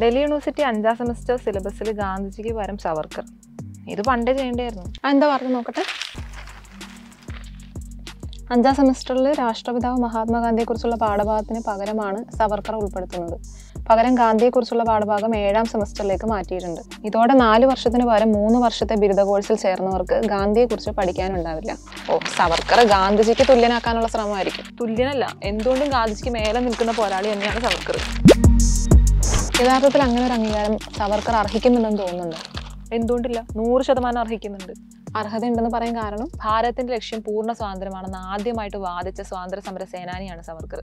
Delhi University anjam semester syllabusile Gandhiji varam Savarkar. Idu pande cheyyandairunnu. Antha vartha nokkate. Anjam semesteril Rashtrapithavu Mahatma Gandhiye kurichulla paഠഭാഗത്തിന് പകരമാണ് Savarkar ഉൾപ്പെടുത്തുന്നത്. പകരം ഗാന്ധിയെ കുറിച്ചുള്ള പാഠഭാഗം 7ാം സെമസ്റ്ററിലേക്ക് മാറ്റിയിട്ടുണ്ട്. ഇതോടെ 4 വർഷത്തിന് പകരം 3 വർഷത്തെ ബിരുദ കോഴ്സിൽ ചേർന്നവർക്ക് ഗാന്ധിയെ കുറിച്ച് പഠിക്കാനുണ്ടാവില്ല. ഓ സവർക്കർ ഗാന്ധിജിക്ക് തുല്യനാക്കാനുള്ള ശ്രമമായിരിക്കും. തുല്യനല്ല, എന്തുകൊണ്ടും ഗാന്ധിജിക്ക് മേലെ നിൽക്കുന്ന പോരാളി തന്നെയാണ് സവർക്കർ. യഥാർത്ഥത്തിൽ അങ്ങനെ ഒരു അംഗീകാരം സവർക്കർ അർഹിക്കുന്നുണ്ടെന്ന് തോന്നുന്നുണ്ട്. എന്തുകൊണ്ടില്ല, 100% അർഹിക്കുന്നുണ്ട്. അർഹത ഉണ്ടെന്ന് പറയാൻ കാരണം ഭാരതത്തിന്റെ ലക്ഷ്യം പൂർണ്ണ സ്വാതന്ത്ര്യമാണെന്ന് ആദ്യമായിട്ട് വാദിച്ച സ്വാതന്ത്ര്യ സമര സേനാനിയാണ് സവർക്കർ.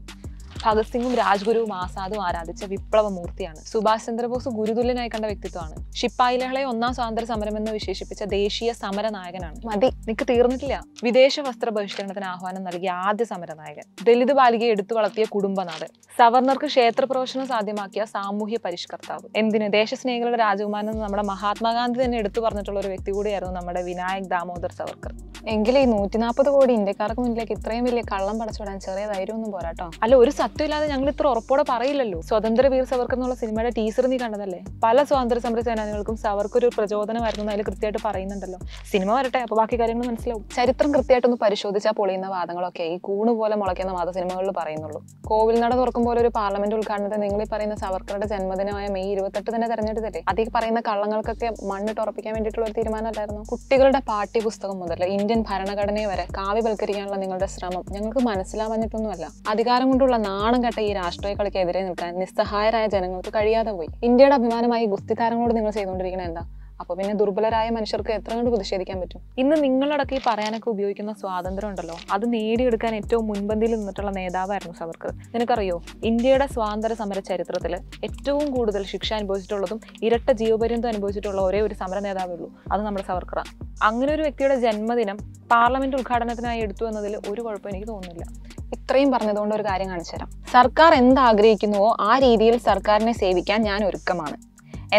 ഭഗത് സിംഗും രാജ്ഗുരുവും ആസാദും ആരാധിച്ച വിപ്ലവ മൂർത്തിയാണ്. സുഭാഷ് ചന്ദ്രബോസ് ഗുരുതുല്യനായി കണ്ട വ്യക്തിത്വമാണ്. ശിപ്പായി ലഹളയെ ഒന്നാം സ്വാതന്ത്ര്യ സമരം എന്ന് വിശേഷിപ്പിച്ച ദേശീയ സമര നായകനാണ്. മതി, നിനക്ക് തീർന്നിട്ടില്ല. വിദേശ വസ്ത്ര ബഹിഷ്കരണത്തിന് ആഹ്വാനം നൽകിയ ആദ്യ സമരനായകൻ, ദലിത് ബാലികയെ എടുത്തു വളർത്തിയ കുടുംബനാഥൻ, സവർണർക്ക് ക്ഷേത്രപ്രവേശനം സാധ്യമാക്കിയ സാമൂഹ്യ പരിഷ്കർത്താവ്, എന്തിന് ദേശസ്നേഹികളുടെ രാജകുമാരൻ എന്ന് നമ്മുടെ മഹാത്മാഗാന്ധി തന്നെ എടുത്തു പറഞ്ഞിട്ടുള്ള ഒരു വ്യക്തി കൂടിയായിരുന്നു നമ്മുടെ വിനായക് ദാമോദർ സവർക്കർ. എങ്കിലും ഈ 140 കോടി ഇന്ത്യക്കാർക്ക് മുന്നിലേക്ക് ഇത്രയും വലിയ കള്ളം പടച്ചുവിടാൻ ചെറിയ ധൈര്യമൊന്നും പോരാട്ടോ. അല്ല, ഒരു സത്യമില്ലാതെ ഞങ്ങൾ ഇത്ര ഉറപ്പോടെ പറയില്ലല്ലോ. സ്വതന്ത്ര വീർ സവർക്കർ എന്നുള്ള സിനിമയുടെ ടീസർ നീ കണ്ടതല്ലേ? പല സ്വാതന്ത്ര്യ സമര സേനാനികൾക്കും സവർക്കർ ഒരു പ്രചോദനമായിരുന്നു അതിൽ കൃത്യമായിട്ട് പറയുന്നുണ്ടല്ലോ. സിനിമ വരട്ടെ, അപ്പോൾ ബാക്കി കാര്യങ്ങൾ മനസ്സിലാവും. ചരിത്രം കൃത്യമായിട്ടൊന്ന് പരിശോധിച്ചാൽ പൊളിയുന്ന വാദങ്ങളൊക്കെ ഈ കൂണ് പോലെ മുളയ്ക്കുന്ന വാദ സിനിമകളിൽ പറയുന്നുള്ളൂ. കോവിൽ നട തുറക്കും പോലെ ഒരു പാർലമെന്റ് ഉദ്ഘാടനത്തെ നിങ്ങൾ ഈ പറയുന്ന സവർക്കറുടെ ജന്മദിനമായ മെയ് 28 തന്നെ തെരഞ്ഞെടുത്തല്ലേ? അതീ പറയുന്ന കള്ളങ്ങൾക്കൊക്കെ മണ്ണിട്ട് ഉറപ്പിക്കാൻ വേണ്ടിയിട്ടുള്ള ഒരു തീരുമാനമല്ലായിരുന്നു? കുട്ടികളുടെ പാഠ്യപുസ്തകം മുതൽ ഇന്ത്യൻ ഭരണഘടനയെ വരെ കാവ്യവൽക്കരിക്കാനുള്ള നിങ്ങളുടെ ശ്രമം ഞങ്ങൾക്ക് മനസ്സിലാവാഞ്ഞിട്ടൊന്നുമല്ല. അധികാരം കൊണ്ടുള്ള നാണം കെട്ട ഈ രാഷ്ട്രീയ കളിക്കെതിരെ നിൽക്കാൻ നിസ്സഹായരായ ജനങ്ങൾക്ക് കഴിയാതെ പോയി. ഇന്ത്യയുടെ അഭിമാനമായി ഗുസ്തി താരങ്ങളോട് നിങ്ങൾ ചെയ്തുകൊണ്ടിരിക്കണ എന്താ? അപ്പൊ പിന്നെ ദുർബലരായ മനുഷ്യർക്ക് എത്ര കണ്ട് പ്രതിഷേധിക്കാൻ പറ്റും? ഇന്ന് നിങ്ങളടക്കം ഈ പറയാനൊക്കെ ഉപയോഗിക്കുന്ന സ്വാതന്ത്ര്യം ഉണ്ടല്ലോ, അത് നേടിയെടുക്കാൻ ഏറ്റവും മുൻപന്തിയിൽ നിന്നിട്ടുള്ള നേതാവായിരുന്നു സവർക്കർ. നിനക്കറിയോ, ഇന്ത്യയുടെ സ്വാതന്ത്ര്യ സമര ചരിത്രത്തിൽ ഏറ്റവും കൂടുതൽ ശിക്ഷ അനുഭവിച്ചിട്ടുള്ളതും ഇരട്ട ജീവപര്യന്തം അനുഭവിച്ചിട്ടുള്ള ഒരേ ഒരു സമര നേതാവേ ഉള്ളൂ, അത് നമ്മുടെ സവർക്കറാണ്. അങ്ങനെ ഒരു വ്യക്തിയുടെ ജന്മദിനം പാർലമെന്റ് ഉദ്ഘാടനത്തിനായി എടുത്തു എന്നതിൽ ഒരു കുഴപ്പം എനിക്ക് തോന്നുന്നില്ല. ഇത്രയും പറഞ്ഞതുകൊണ്ട് ഒരു കാര്യം കാണിച്ചു തരാം. സർക്കാർ എന്താഗ്രഹിക്കുന്നുവോ ആ രീതിയിൽ സർക്കാരിനെ സേവിക്കാൻ ഞാൻ ഒരുക്കമാണ്.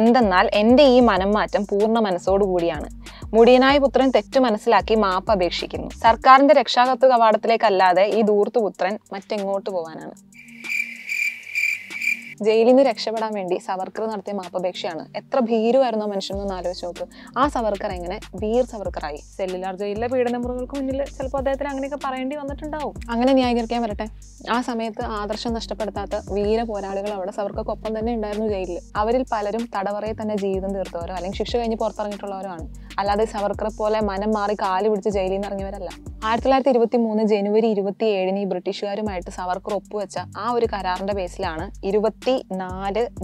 എന്തെന്നാൽ എൻ്റെ ഈ മനംമാറ്റം പൂർണ്ണ മനസ്സോടുകൂടിയാണ്. മുടിയനായ പുത്രൻ തെറ്റു മനസ്സിലാക്കി മാപ്പ് അപേക്ഷിക്കുന്നു. സർക്കാരിൻ്റെ രക്ഷാകർതൃ കവാടത്തിലേക്കല്ലാതെ ഈ ധൂർത്തുപുത്രൻ മറ്റെങ്ങോട്ട് പോവാനാണ്? ജയിലിൽ നിന്ന് രക്ഷപ്പെടാൻ വേണ്ടി സവർക്കർ നടത്തിയ മാപ്പപേക്ഷയാണ്. എത്ര ഭീരുമായിരുന്നു ആ മനുഷ്യനെന്ന് ആലോചിച്ച് നോക്ക്. ആ സവർക്കർ എങ്ങനെ വീർ സവർക്കറായി? സെല്ലുലാർ ജയിലിലെ പീഡനമുറകൾക്ക് മുന്നിൽ ചിലപ്പോൾ അദ്ദേഹത്തിന് അങ്ങനെയൊക്കെ പറയേണ്ടി വന്നിട്ടുണ്ടാവും. അങ്ങനെ ന്യായീകരിക്കാൻ വരട്ടെ, ആ സമയത്ത് ആദർശം നഷ്ടപ്പെടുത്താത്ത വീര പോരാളികൾ അവിടെ സവർക്കൊപ്പം തന്നെ ഉണ്ടായിരുന്നു ജയിലിൽ. അവരിൽ പലരും തടവറയിൽ തന്നെ ജീവിതം തീർത്തവരോ അല്ലെങ്കിൽ ശിക്ഷ കഴിഞ്ഞ് പുറത്തിറങ്ങിയിട്ടുള്ളവരോ ആണ്. അല്ലാതെ സവർക്കറെ പോലെ മനം മാറി കാല് പിടിച്ച് ജയിലിൽ നിന്ന് ഇറങ്ങിയവരല്ല. 1923 ജനുവരി 27 ഈ ബ്രിട്ടീഷുകാരുമായിട്ട് സവർക്കർ ഒപ്പുവെച്ച ആ ഒരു കരാറിന്റെ ബേസിലാണ് 24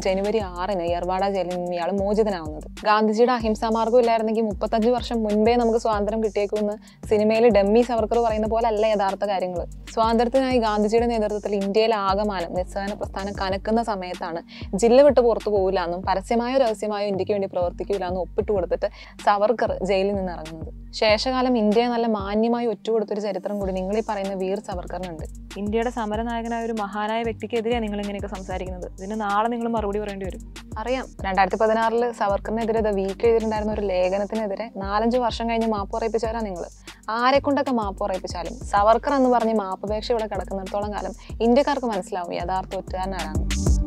ജനുവരി 6 യർവാഡ ജയിലിൽ നിന്ന് ഇയാൾ മോചിതനാവുന്നത്. ഗാന്ധിജിയുടെ അഹിംസാ മാർഗം ഇല്ലായിരുന്നെങ്കിൽ 35 വർഷം മുൻപേ നമുക്ക് സ്വാതന്ത്ര്യം കിട്ടിയേക്കുമെന്ന് സിനിമയിൽ ഡമ്മി സവർക്കർ പറയുന്ന പോലെ അല്ല യഥാർത്ഥ കാര്യങ്ങൾ. സ്വാതന്ത്ര്യത്തിനായി ഗാന്ധിജിയുടെ നേതൃത്വത്തിൽ ഇന്ത്യയിലെ ആകമാനം നിസ്സഹകരണ പ്രസ്ഥാനം കനക്കുന്ന സമയത്താണ് ജില്ല വിട്ട് പുറത്തു പോകില്ല എന്നും പരസ്യമായോ രഹസ്യമായോ ഇന്ത്യക്ക് വേണ്ടി പ്രവർത്തിക്കില്ല എന്നും ഒപ്പിട്ട് കൊടുത്തിട്ട് സവർക്കർ ജയിലിൽ നിന്ന് ഇറങ്ങുന്നത്. ശേഷകാലം ഇന്ത്യയെ നല്ല മാന്യമായി ഒറ്റുകൊടുത്തൊരു ചരിത്രം കൂടി നിങ്ങൾ ഈ പറയുന്ന വീർ സവർക്കറിനുണ്ട്. ഇന്ത്യയുടെ സമരനായകനായ ഒരു മഹാനായ വ്യക്തിക്കെതിരെയാണ് നിങ്ങൾ ഇങ്ങനെയൊക്കെ സംസാരിക്കുന്നത്. ഇതിന് നാളെ നിങ്ങൾ മറുപടി പറയേണ്ടി വരും. അറിയാം, 2016 സവർക്കറിനെതിരെ വീക്ക് എഴുതിയിട്ടുണ്ടായിരുന്ന ഒരു ലേഖനത്തിനെതിരെ 4-5 വർഷം കഴിഞ്ഞ് മാപ്പ് പറയിപ്പിച്ചവരാ നിങ്ങൾ. ആരെ കൊണ്ടൊക്കെ മാപ്പ് പറയിപ്പിച്ചാലും സവർക്കർ എന്ന് പറഞ്ഞ് മാപ്പപേക്ഷ ഇവിടെ കിടക്കുന്നിടത്തോളം കാലം ഇന്ത്യക്കാർക്ക് മനസ്സിലാവും യഥാർത്ഥ ഒറ്റുകാരനാരാണ്.